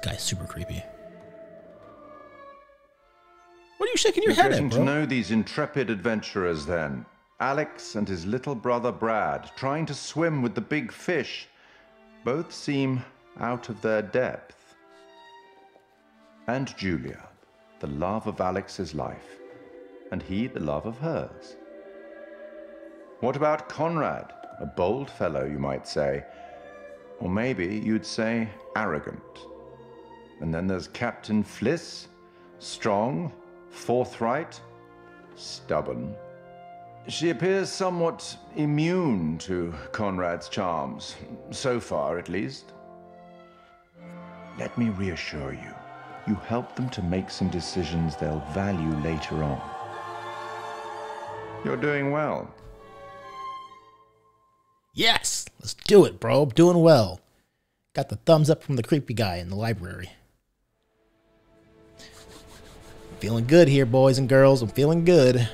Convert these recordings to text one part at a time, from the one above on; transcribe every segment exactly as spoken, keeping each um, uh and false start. This guy's super creepy. What are you shaking your head at, bro? To know these intrepid adventurers then. Alex and his little brother Brad trying to swim with the big fish. Both seem out of their depth. And Julia, the love of Alex's life, and he the love of hers. What about Conrad? A bold fellow, you might say. Or maybe you'd say arrogant. And then there's Captain Fliss, strong, forthright, stubborn. She appears somewhat immune to Conrad's charms, so far at least. Let me reassure you, you help them to make some decisions they'll value later on. You're doing well. Yes! Let's do it, bro. I'm doing well. Got the thumbs up from the creepy guy in the library. Feeling good here, boys and girls. I'm feeling good.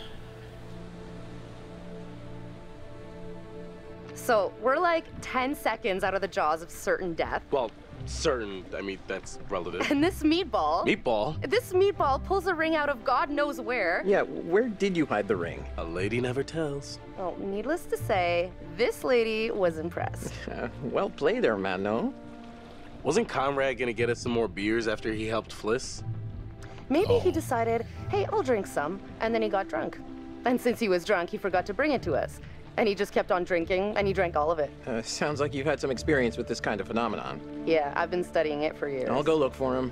So, we're like ten seconds out of the jaws of certain death. Well, certain, I mean, that's relative. And this meatball. Meatball? This meatball pulls a ring out of God knows where. Yeah, where did you hide the ring? A lady never tells. Well, needless to say, this lady was impressed. Well played there, Mano. Wasn't Conrad gonna get us some more beers after he helped Fliss? Maybe oh. he decided, hey, I'll drink some, and then he got drunk. And since he was drunk, he forgot to bring it to us. And he just kept on drinking, and he drank all of it. Uh, sounds like you've had some experience with this kind of phenomenon. Yeah, I've been studying it for years. I'll go look for him.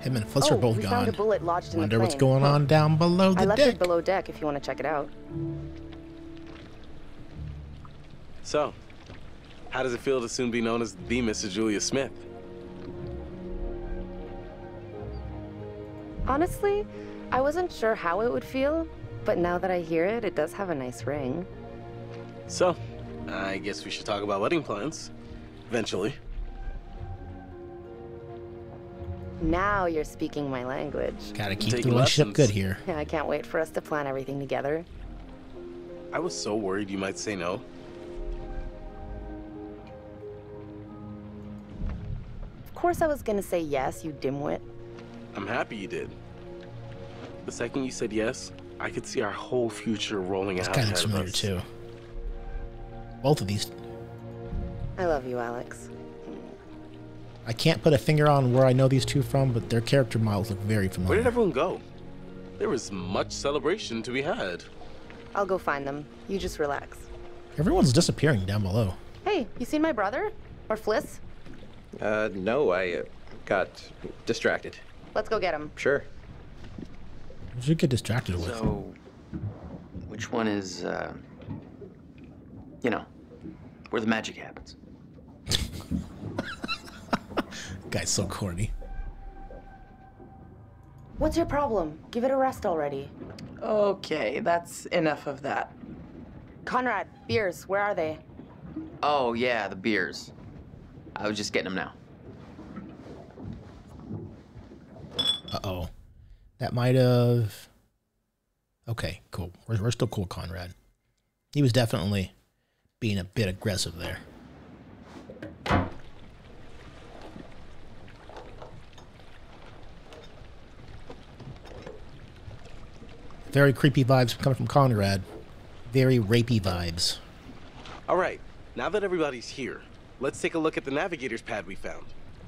Him and Fliss oh, are both we gone. Found a bullet lodged in Wonder the plane. What's going huh? on down below the I left deck. It below deck if you want to check it out. So, how does it feel to soon be known as the Missus Julia Smith? Honestly, I wasn't sure how it would feel, but now that I hear it, it does have a nice ring. So, I guess we should talk about wedding plans, eventually. Now you're speaking my language. Gotta keep the relationship good here. Yeah, I can't wait for us to plan everything together. I was so worried you might say no. Of course I was gonna say yes, you dimwit. I'm happy you did. The second you said yes, I could see our whole future rolling out ahead of us. Too. Both of these. I love you, Alex. I can't put a finger on where I know these two from, but their character models look very familiar. Where did everyone go? There was much celebration to be had. I'll go find them. You just relax. Everyone's disappearing down below. Hey, you seen my brother? Or Fliss? Uh, no, I uh, got distracted. Let's go get him. Sure. We should get distracted with. So, which one is, uh... you know, where the magic happens. Guy's so corny. What's your problem? Give it a rest already. Okay, that's enough of that. Conrad, beers, where are they? Oh, yeah, the beers. I was just getting them now. Uh-oh. That might have... Okay, cool. We're, we're still cool, Conrad. He was definitely... being a bit aggressive there. Very creepy vibes coming from Conrad. Very rapey vibes. All right, now that everybody's here, let's take a look at the navigator's pad we found.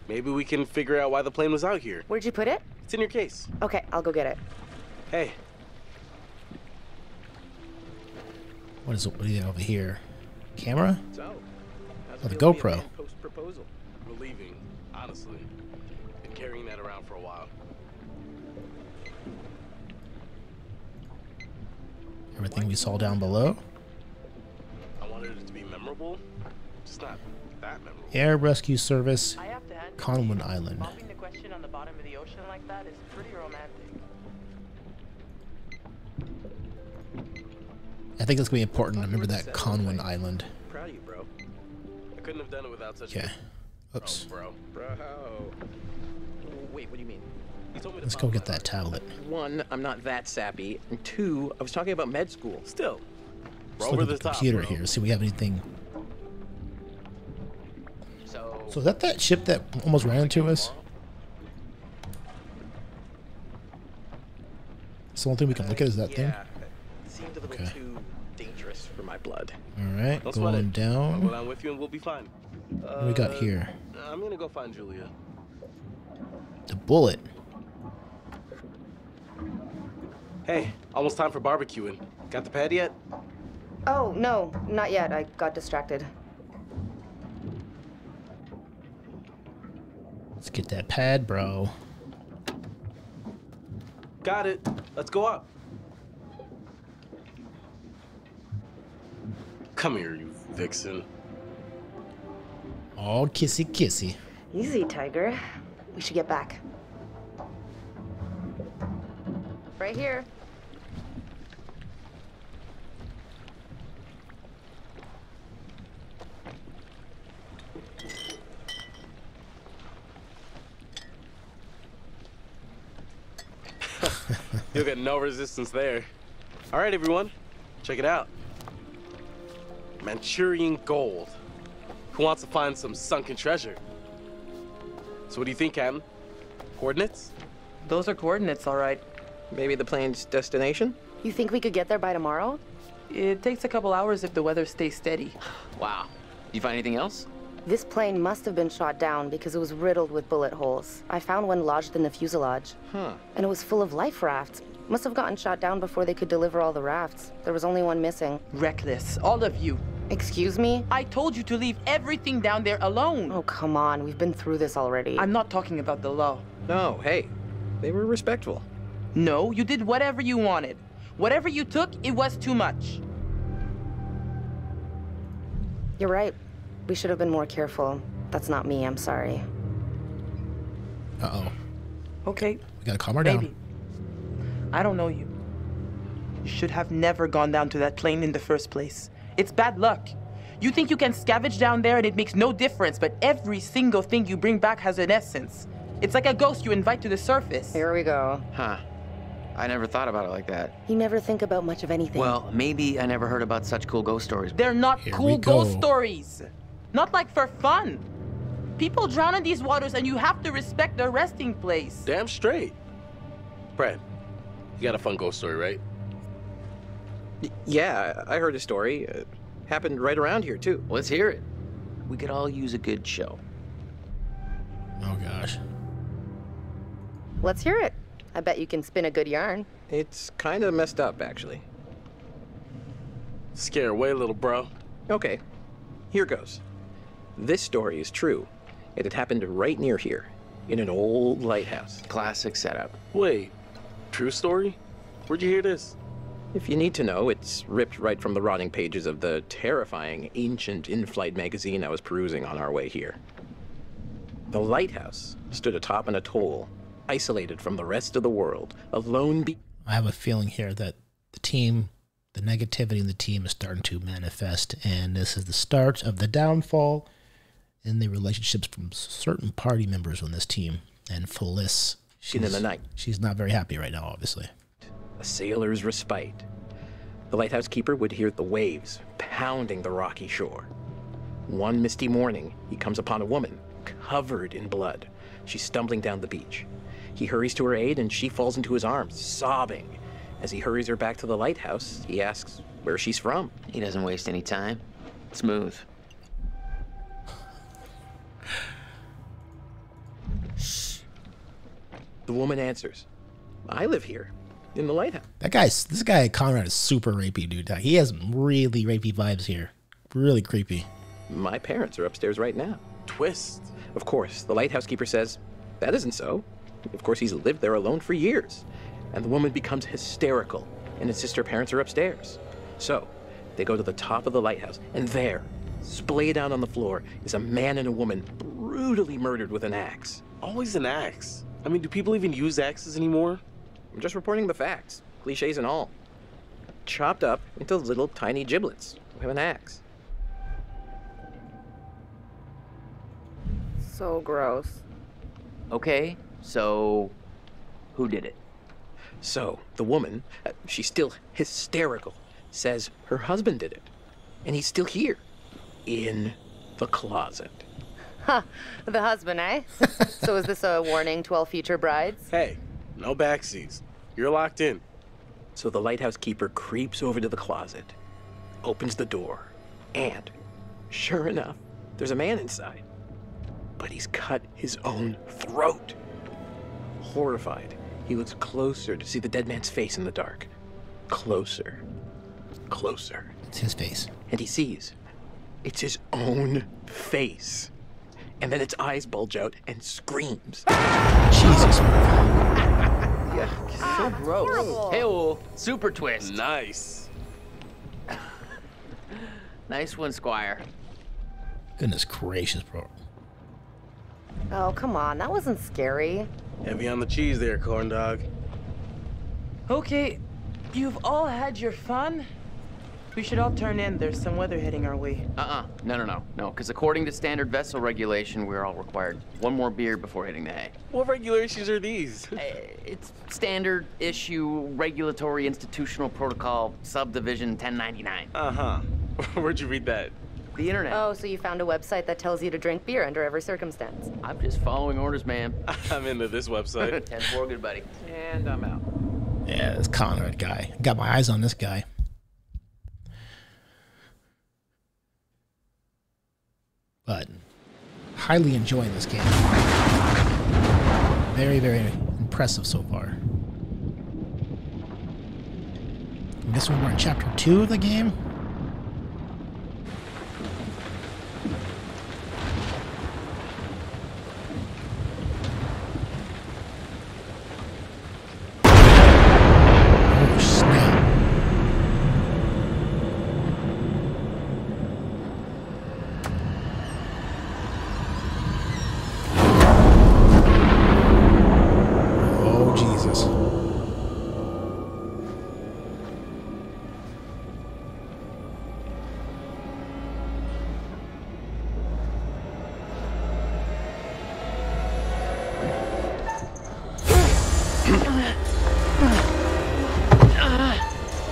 Maybe we can figure out why the plane was out here. Where'd you put it? It's in your case. Okay, I'll go get it. Hey. What is it over here? Camera? So, oh, the GoPro. Post-proposal. Relieving, honestly. Been carrying that around for a while. Everything we saw down below. I wanted it to be memorable. Just not that memorable. Air Rescue Service, Conwy Island. Popping the question on the bottom of the ocean like that is pretty romantic. I think that's gonna be important to remember that Conwy Island. Proud of you, bro. I couldn't have done it without such. Okay. Oops. Bro, bro. Wait, what do you mean? You told me Let's go get that tablet. One, I'm not that sappy. And two, I was talking about med school. Still. Let's look at the computer here. See if we have anything. So, so is that that ship that almost ran into us? It's the only thing we can look at is that uh, yeah. thing. It seemed a little okay. too dangerous for my blood. All right, That's going it. down. Well, I'm with you and we'll be fine. Uh, what do we got here? I'm gonna go find Julia. The bullet. Hey, almost time for barbecuing. Got the pad yet? Oh, no, not yet. I got distracted. Let's get that pad, bro. Got it. Let's go up. Come here, you vixen. All kissy kissy. Easy, tiger. We should get back. Right here. You'll get no resistance there. All right, everyone, check it out. Manchurian gold. Who wants to find some sunken treasure? So what do you think, Captain? Coordinates? Those are coordinates, all right. Maybe the plane's destination? You think we could get there by tomorrow? It takes a couple hours if the weather stays steady. Wow. Did you find anything else? This plane must have been shot down because it was riddled with bullet holes. I found one lodged in the fuselage. Huh. And it was full of life rafts. Must have gotten shot down before they could deliver all the rafts. There was only one missing. Reckless. All of you. Excuse me? I told you to leave everything down there alone. Oh, come on. We've been through this already. I'm not talking about the law. No, hey. They were respectful. No, you did whatever you wanted. Whatever you took, it was too much. You're right. We should have been more careful. That's not me, I'm sorry. Uh-oh. Okay. We gotta calm her Maybe. down. I don't know you. You should have never gone down to that plane in the first place. It's bad luck. You think you can scavenge down there and it makes no difference, but every single thing you bring back has an essence. It's like a ghost you invite to the surface. Here we go. Huh. I never thought about it like that. You never think about much of anything. Well, maybe I never heard about such cool ghost stories. They're not Here cool ghost stories. Not like for fun. People drown in these waters and you have to respect their resting place. Damn straight. Brad, you got a fun ghost story, right? Y yeah, I heard a story. It happened right around here, too. Let's hear it. We could all use a good show. Oh, gosh. Let's hear it. I bet you can spin a good yarn. It's kind of messed up, actually. Scare away, little bro. Okay, here goes. This story is true. It had happened right near here, in an old lighthouse. Classic setup. Wait, true story? Where'd you hear this? If you need to know, it's ripped right from the rotting pages of the terrifying ancient in-flight magazine I was perusing on our way here. The lighthouse stood atop an atoll, isolated from the rest of the world, alone be- I have a feeling here that the team, the negativity in the team is starting to manifest, and this is the start of the downfall in the relationships from certain party members on this team. And Fliss, she's, in the night. she's not very happy right now, obviously. A sailor's respite. The lighthouse keeper would hear the waves pounding the rocky shore. One misty morning, he comes upon a woman covered in blood. She's stumbling down the beach. He hurries to her aid, and she falls into his arms, sobbing. As he hurries her back to the lighthouse, he asks where she's from. He doesn't waste any time. Smooth. Shh. The woman answers, I live here, in the lighthouse. That guy's, this guy, Conrad, is super rapey, dude. He has some really rapey vibes here. Really creepy. My parents are upstairs right now. Twist. Of course, the lighthouse keeper says, that isn't so. Of course, he's lived there alone for years. And the woman becomes hysterical and insists her parents are upstairs. So they go to the top of the lighthouse, and there, splayed out on the floor, is a man and a woman brutally murdered with an axe. Always an axe. I mean, do people even use axes anymore? I'm just reporting the facts, cliches and all. Chopped up into little tiny giblets with an axe. So gross. Okay, so who did it? So the woman, uh, she's still hysterical, says her husband did it. And he's still here, in the closet. Ha, huh, the husband, eh? So is this a warning to all future brides? Hey, no backseats. You're locked in. So the lighthouse keeper creeps over to the closet, opens the door, and sure enough, there's a man inside. But he's cut his own throat. Horrified, he looks closer to see the dead man's face in the dark. Closer, closer. It's his face. And he sees it's his own face. And then its eyes bulge out and screams. Jesus. Yeah, it's so ah, gross. Hey-oh, super twist. Nice. Nice one, Squire. Goodness gracious, bro. Oh, come on. That wasn't scary. Heavy on the cheese there, corndog. Okay, you've all had your fun. We should all turn in. There's some weather hitting our way. Uh-uh. No, no, no. No, because according to standard vessel regulation, we're all required one more beer before hitting the hay. What regulations are these? It's standard issue, regulatory, institutional protocol, subdivision ten ninety-nine. Uh-huh. Where'd you read that? The internet. Oh, so you found a website that tells you to drink beer under every circumstance. I'm just following orders, man. I'm into this website. ten four, good buddy. And I'm out. Yeah, this Conrad guy. Got my eyes on this guy. But highly enjoying this game. Very, very impressive so far. I guess we're in chapter two of the game.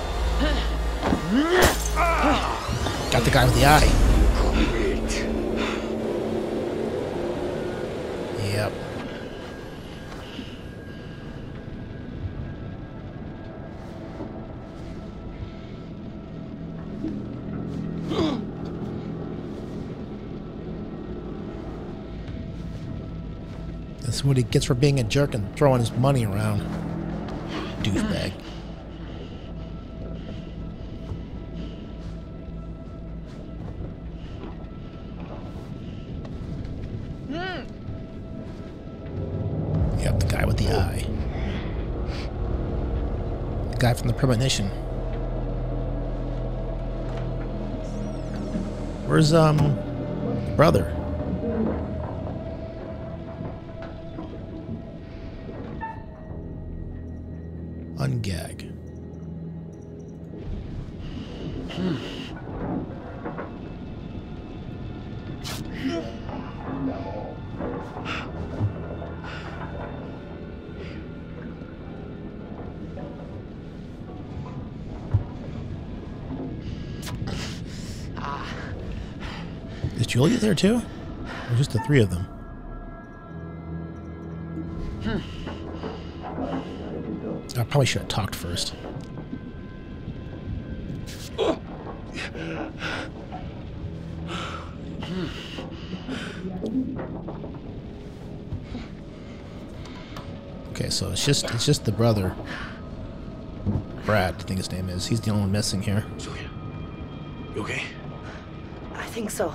With the eye. Yep. That's what he gets for being a jerk and throwing his money around. Douchebag. Guy from the premonition. Where's um the brother? Ungag. Julia there too? Or just the three of them? I probably should have talked first. Okay, so it's just it's just the brother. Brad, I think his name is. He's the only one missing here. Julia, you okay? I think so.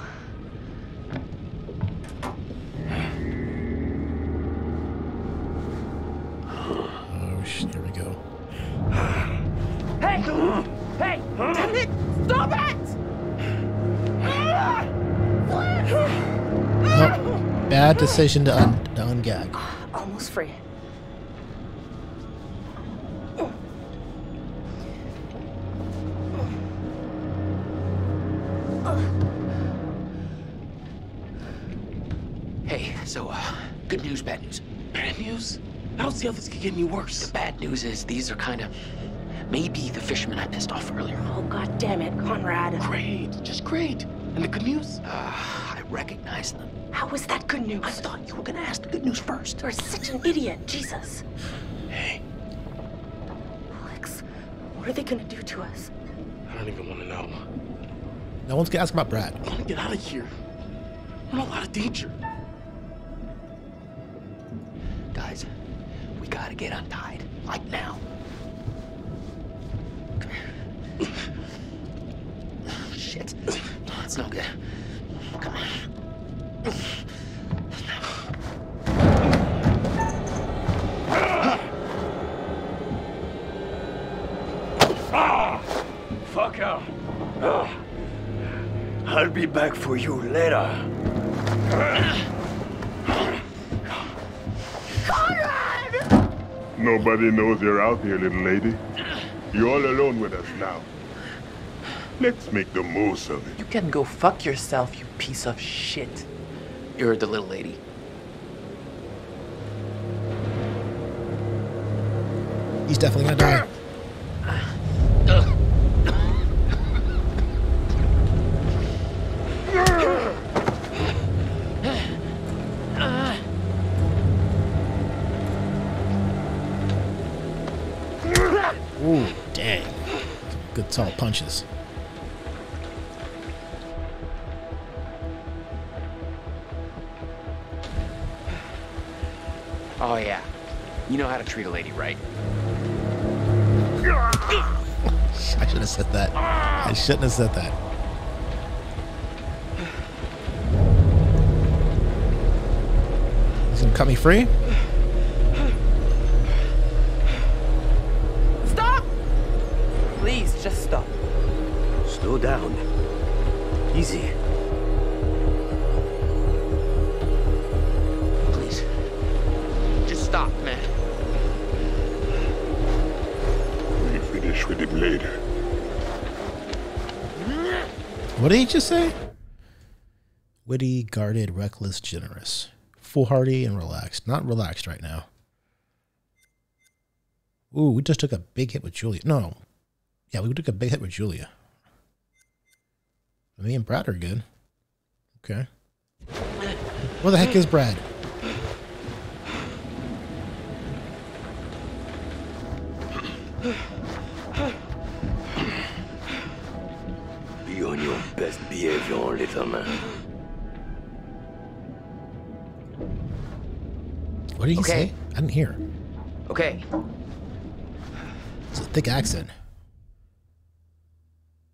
Here we go. Hey! Hey! Damn it! Stop it! Nope. Bad decision to, un to ungag. Almost free. Hey, so, uh, good news, bad news. Bad news? I don't see how this could get any worse. The bad news is these are kind of maybe the fishermen I pissed off earlier. Oh, god damn it, Conrad. Great, just great. And the good news? Uh, I recognize them. How was that good news? I thought you were gonna ask the good news first. You're such an idiot, Jesus. Hey. Alex, What are they gonna do to us? I don't even want to know. No one's gonna ask about Brad. I want to get out of here. We're in a lot of danger. Guys, we gotta get untied. Like now. Come here. Shit. That's no good. Come on. I'll be back for you later. Conrad! Nobody knows you're out here, little lady. You're all alone with us now. Let's make the most of it. You can go fuck yourself, you piece of shit. You're the little lady. He's definitely gonna die. All punches. Oh yeah, you know how to treat a lady, right? I shouldn't have said that. I shouldn't have said that. He's gonna cut me free. Just stop. Slow down. Easy. Please. Just stop, man. We finish with him later. What did he just say? Witty, guarded, reckless, generous. Foolhardy and relaxed. Not relaxed right now. Ooh, we just took a big hit with Julia. No. Yeah, we took a big hit with Julia. Me and Brad are good. Okay. Where the heck is Brad? Be on your best behavior, little man. What did he okay. say? I didn't hear. Okay. It's a thick accent.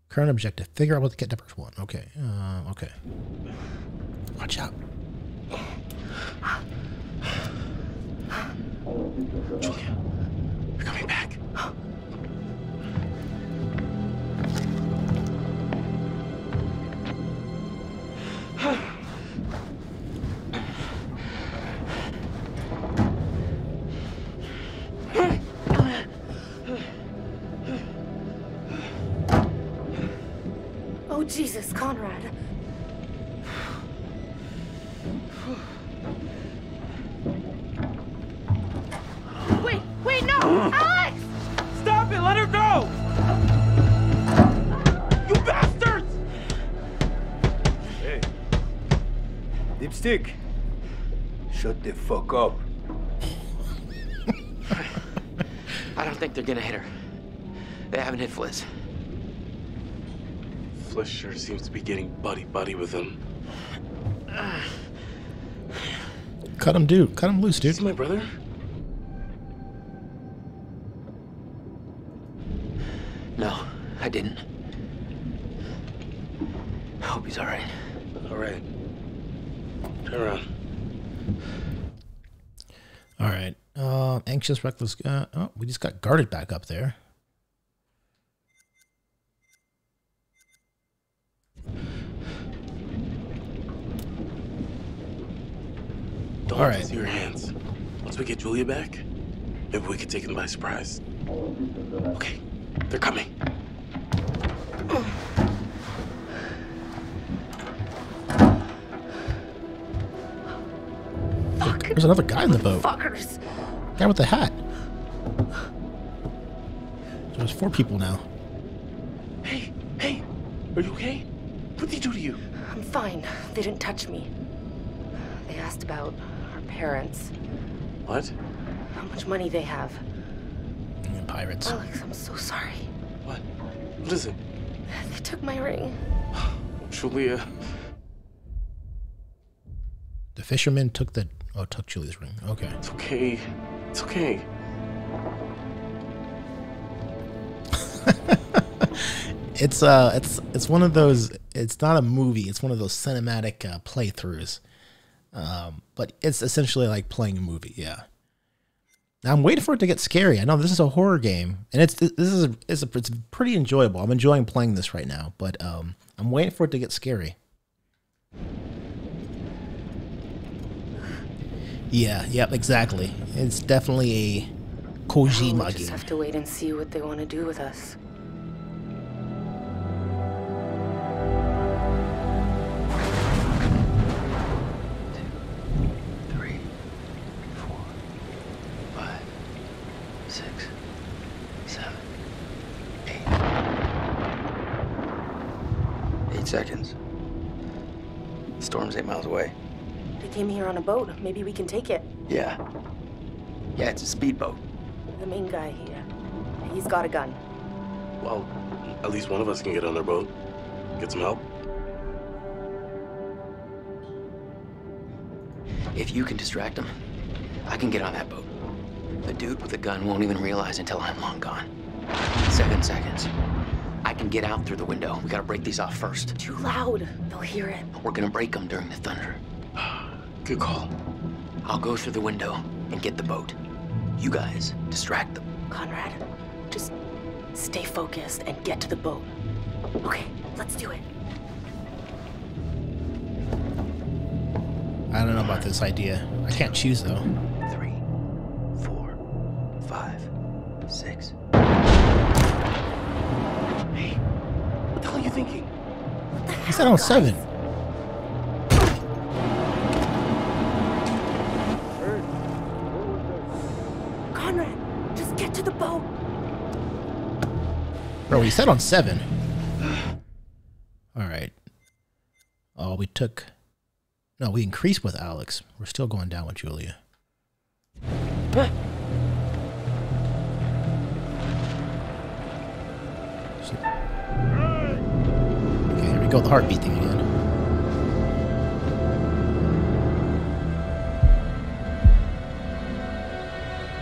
Current objective. Figure out what to get to first one. Okay. Uh, okay. Watch out. Julia, we're coming back. Jesus, Conrad. Wait, wait, no! Alex! Stop it, let her go! You bastards! Hey. Dipstick. Shut the fuck up. I don't think they're gonna hit her. They haven't hit Fliss. Fliss sure seems to be getting buddy-buddy with him. Cut him, dude. Cut him loose, dude. This is my brother? No, I didn't. I hope he's all right. All right. Turn around. All right. Uh, anxious, reckless. Uh, oh, we just got guarded back up there. Don't All right. your hands. Once we get Julia back, maybe we could take them by surprise. Okay, they're coming. Fuck. There's another guy in the boat. Fuckers. Guy with the hat. So there's four people now. Hey, hey, are you okay? What did they do to you? I'm fine. They didn't touch me. They asked about our parents. What? How much money they have. And pirates. Alex, I'm so sorry. What? What is it? They took my ring. Julia. The fisherman took the... Oh, took Julia's ring. Okay. It's okay. It's okay. It's uh, it's it's one of those. It's not a movie. It's one of those cinematic uh, playthroughs, um, but it's essentially like playing a movie. Yeah. Now I'm waiting for it to get scary. I know this is a horror game, and it's this is a, it's a, it's pretty enjoyable. I'm enjoying playing this right now, but um, I'm waiting for it to get scary. Yeah. Yep. Exactly. It's definitely a Kojima game. We just have to wait and see what they want to do with us. Seconds. The storm's eight miles away. They came here on a boat. Maybe we can take it. Yeah. Yeah, it's a speedboat. The main guy here. He's got a gun. Well, at least one of us can get on their boat. Get some help. If you can distract them, I can get on that boat. The dude with the gun won't even realize until I'm long gone. Seven seconds. I can get out through the window. We gotta break these off first. Too loud. They'll hear it. We're gonna break them during the thunder. Good call. I'll go through the window and get the boat. You guys distract them. Conrad, just stay focused and get to the boat. Okay, let's do it. I don't know about this idea. I can't choose though. Three, four, five, six. Thinking. He said on seven. Conrad, just get to the boat. Bro, he said on seven. All right. Oh, we took. No, we increased with Alex. We're still going down with Julia. Huh? Go with the heartbeat thing again.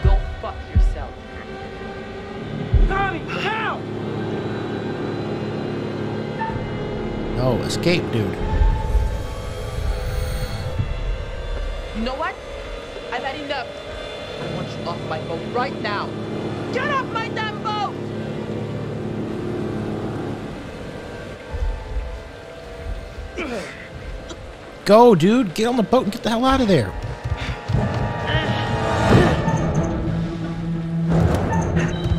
Go fuck yourself. Tommy, help! No, escape, dude. You know what? I've had enough. I want you off my boat right now. Get off my damn boat! Go, dude. Get on the boat and get the hell out of there.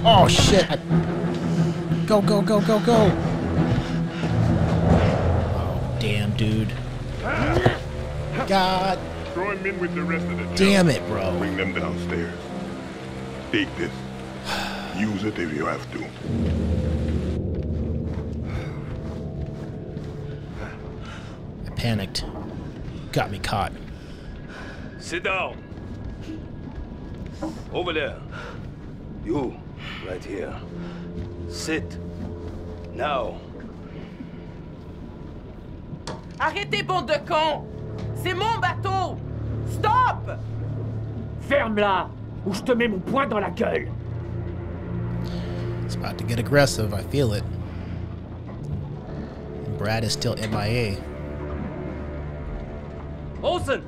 Oh, shit. I... Go, go, go, go, go. Oh, damn, dude. God. Throw him in with the rest of the damn it, bro. Bring them downstairs. Take this. Use it if you have to. Panicked. Got me caught. Sit down. Over there. You, right here. Sit. Now. Arrêtez, bande de cons! C'est mon bateau! Stop! Ferme-la, ou je te mets mon poing dans la gueule! It's about to get aggressive, I feel it. And Brad is still M I A. Olsen!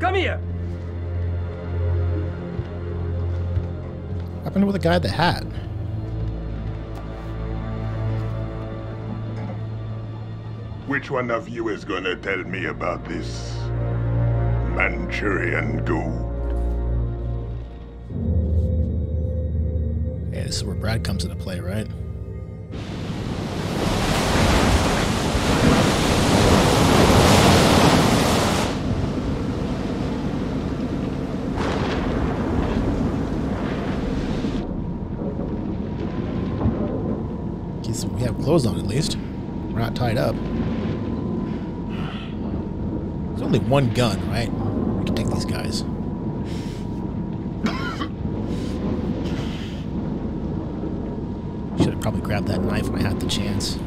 Come here! What happened with the guy with the hat? Which one of you is gonna tell me about this Manchurian gold? Yeah, this is where Brad comes into play, right? We have clothes on at least. We're not tied up. There's only one gun, right? We can take these guys. probably grab that knife when I had the chance.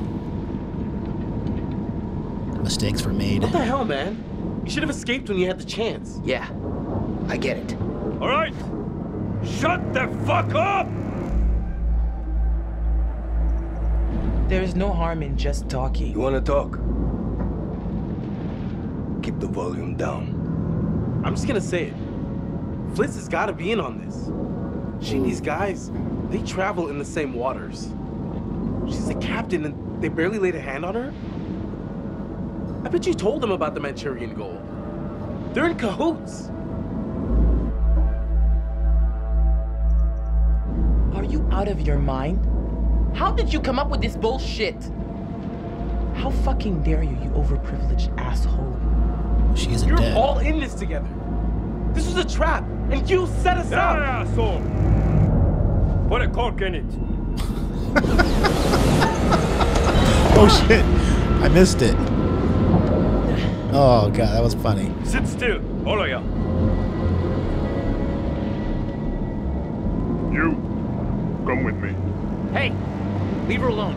Mistakes were made. What the hell, man? You should have escaped when you had the chance. Yeah, I get it. All right, shut the fuck up! There is no harm in just talking. You wanna talk? Keep the volume down. I'm just gonna say it. Fliss has gotta be in on this. She and these guys, they travel in the same waters. She's the captain and they barely laid a hand on her? I bet you told them about the Manchurian gold. They're in cahoots. Are you out of your mind? How did you come up with this bullshit? How fucking dare you, you overprivileged asshole? She isn't dead. You're all in this together. This was a trap, and you set us up. Yeah, asshole. Put a cork in it. Oh shit! I missed it. Oh god, that was funny. Sit still, all of you. You come with me. Hey, leave her alone.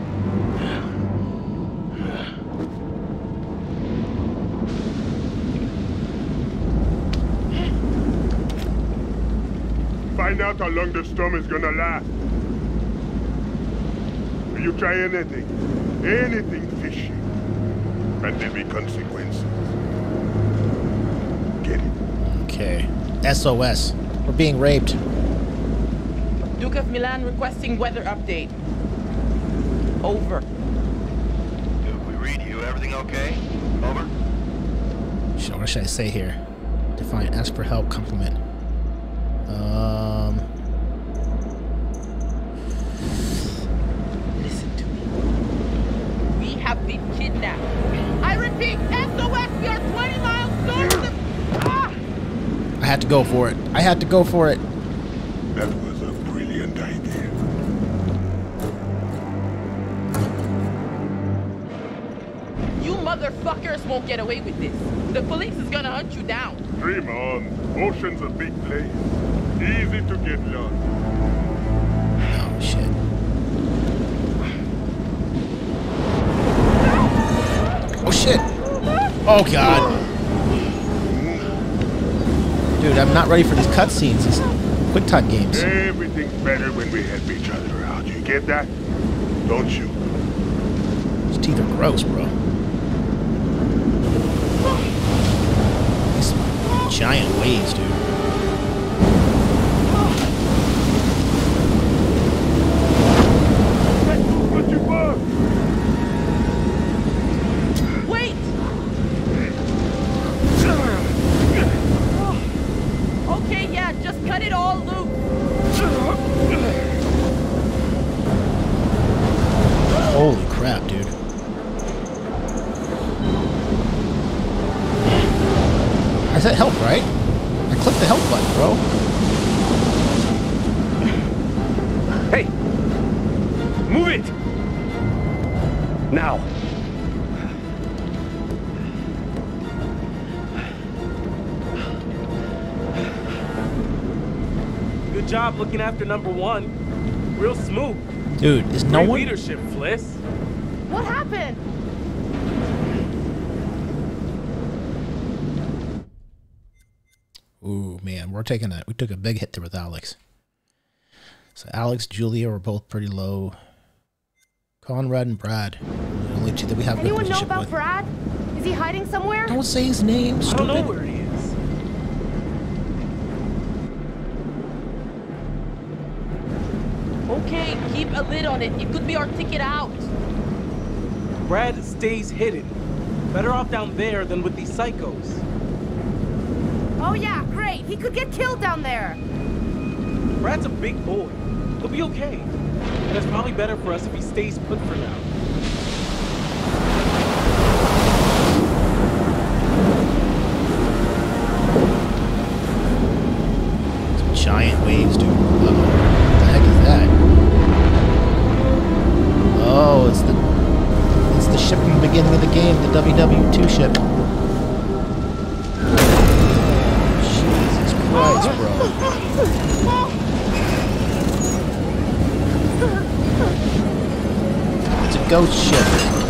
Find out how long the storm is gonna last. You try anything, anything fishy, and there be consequences. Get it? Okay. S O S. We're being raped. Duke of Milan requesting weather update. Over. Duke, we read you. Everything okay? Over. So what should I say here? Define, ask for help, compliment. Um. Listen to me. We have been kidnapped. I repeat, S O S. We are twenty miles north of the... Ah! I had to go for it. I had to go for it. That was a brilliant idea. You motherfuckers won't get away with this. The police is gonna hunt you down. Dream on. Ocean's a big place. Easy to get lost. Oh shit. Oh shit. Oh god. Dude, I'm not ready for these cutscenes. These quick time games. Everything's better when we help each other out. You get that? Don't you? These teeth are gross, bro. These giant waves, dude. Looking after number one, real smooth. Dude, is no one leadership, Fliss. What happened? Ooh, man, we're taking a we took a big hit there with Alex. So Alex, Julia were both pretty low. Conrad and Brad, the only two that we have. Anyone know about with. Brad? Is he hiding somewhere? Don't say his name. Stupid. I don't know where he is. Okay, keep a lid on it. It could be our ticket out. Brad stays hidden. Better off down there than with these psychos. Oh yeah, great. He could get killed down there. Brad's a big boy. He'll be okay. And it's probably better for us if he stays put for now. Some giant waves, dude. Uh-oh. Oh, it's the it's the ship from the beginning of the game, the W W two ship. Jesus Christ, bro. ghost ship.